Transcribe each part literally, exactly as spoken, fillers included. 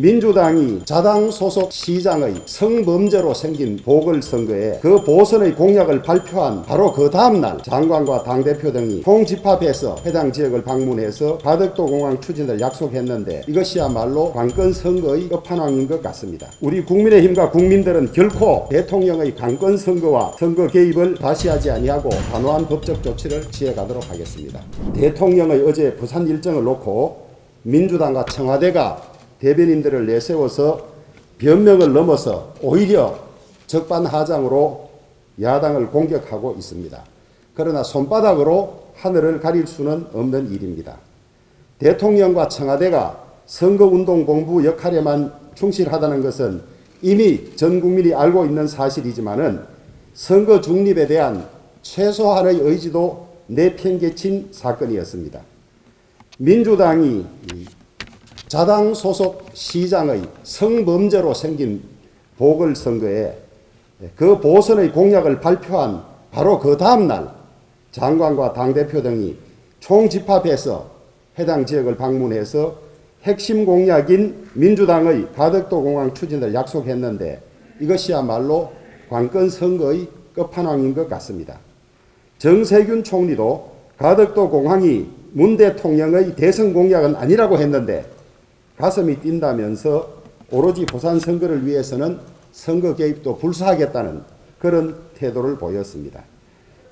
민주당이 자당 소속 시장의 성범죄로 생긴 보궐선거에 그 보선의 공약을 발표한 바로 그 다음날 장관과 당대표 등이 총집합해서 해당 지역을 방문해서 가덕도 공항 추진을 약속했는데 이것이야말로 관건선거의 끝판왕인 것 같습니다. 우리 국민의힘과 국민들은 결코 대통령의 관건선거와 선거 개입을 다시 하지 아니하고 단호한 법적 조치를 취해가도록 하겠습니다. 대통령의 어제 부산 일정을 놓고 민주당과 청와대가 대변인들을 내세워서 변명을 넘어서 오히려 적반하장으로 야당을 공격하고 있습니다. 그러나 손바닥으로 하늘을 가릴 수는 없는 일입니다. 대통령과 청와대가 선거운동 공부 역할에만 충실하다는 것은 이미 전 국민이 알고 있는 사실이지만은 선거 중립에 대한 최소한의 의지도 내팽개친 사건이었습니다. 민주당이 자당 소속 시장의 성범죄로 생긴 보궐선거에 그 보선의 공약을 발표한 바로 그 다음날 장관과 당대표 등이 총집합해서 해당 지역을 방문해서 핵심 공약인 민주당의 가덕도 공항 추진을 약속했는데 이것이야말로 관건선거의 끝판왕인 것 같습니다. 정세균 총리도 가덕도 공항이 문 대통령의 대선 공약은 아니라고 했는데 가슴이 뛴다면서 오로지 부산 선거를 위해서는 선거 개입도 불사하겠다는 그런 태도를 보였습니다.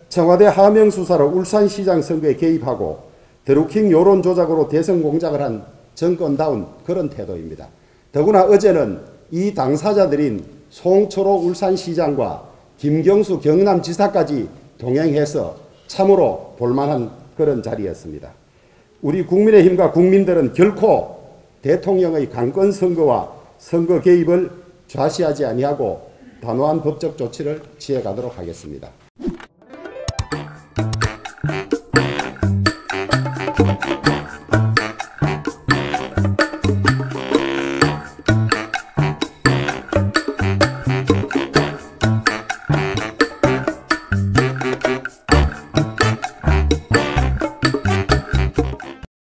청와대 하명수사로 울산시장 선거에 개입하고 드루킹 여론조작으로 대선 공작을 한 정권다운 그런 태도입니다. 더구나 어제는 이 당사자들인 송철호 울산시장과 김경수 경남지사까지 동행해서 참으로 볼만한 그런 자리였습니다. 우리 국민의힘과 국민들은 결코 대통령의 관건 선거와 선거 개입을 좌시하지 아니하고 단호한 법적 조치를 취해가도록 하겠습니다.